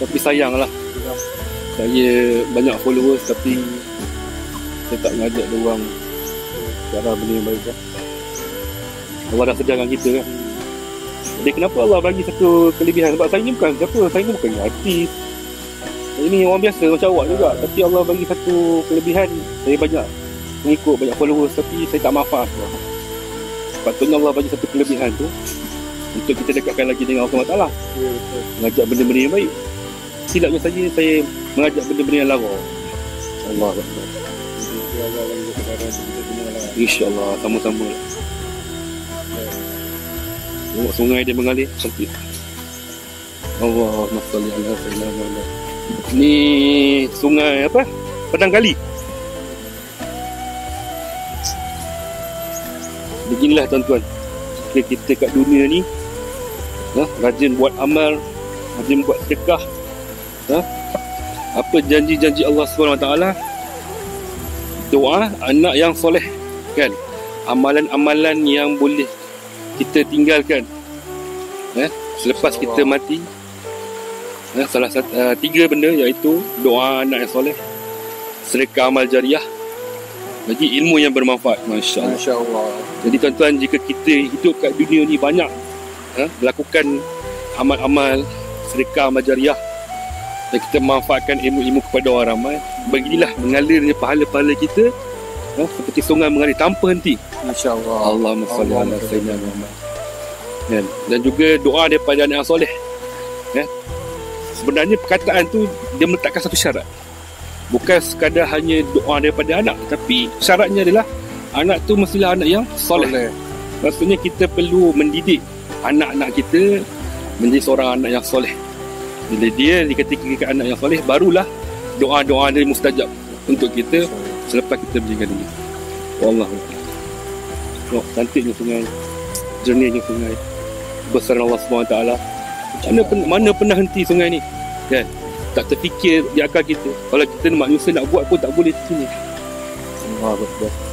Tapi sayang lah, saya banyak followers tapi saya tak ngajak diorang cara benda yang baik lah. Allah dah sedar dengan kita kan. Jadi kenapa Allah bagi satu kelebihan? Sebab saya ni bukan siapa, saya ni bukan artis, saya ni orang biasa macam awak juga. Tapi Allah bagi satu kelebihan, saya banyak mengikut, banyak followers, tapi saya tak manfaat. Sepatutnya Allah bagi satu kelebihan tu untuk kita dekatkan lagi dengan Allah Taala, mengajak benda-benda yang baik. Silapnya saja saya mengajak benda-benda yang lawa. Allah Akbar. InsyaAllah, sama-sama. Tengok sungai dia mengalir, cantik. Allahumma salli ala sayyidina Muhammad. Ni sungai apa? Padang Kali. Beginilah tuan-tuan, kita kat dunia ni rajin buat amal, rajin buat sedekah. Apa janji-janji Allah SWT? Doa anak yang soleh kan, amalan-amalan yang boleh kita tinggalkan selepas kita mati. Salah satu tiga benda, iaitu doa anak yang soleh, sedekah amal jariah, bagi ilmu yang bermanfaat. Masya Allah. Masya Allah. Jadi tuan-tuan, jika kita hidup kat dunia ni banyak melakukan amal-amal sedekah amal jariah, dan kita manfaatkan ilmu-ilmu kepada orang ramai, beginilah mengalirnya pahala-pahala kita seperti sungai mengalir tanpa henti. Masya Allah. Allahumma salli ala sayyidina Muhammad. Dan juga doa daripada anak soleh. Sebenarnya perkataan tu dia meletakkan satu syarat, bukan sekadar hanya doa daripada anak, tapi syaratnya adalah anak tu mestilah anak yang soleh. Maksudnya kita perlu mendidik anak-anak kita menjadi seorang anak yang soleh. Bila dia dikatakan anak yang soleh, barulah doa-doa dia mustajab untuk kita selepas kita meninggal dunia. Wallahu a'lam. Oh, cantiknya sungai, jernihnya sungai, kebesaran Allah SWT. Mana pernah henti sungai ni kan? Tak terfikir di akal kita. Kalau kita manusia nak buat pun tak boleh di sini. Allah Akbar.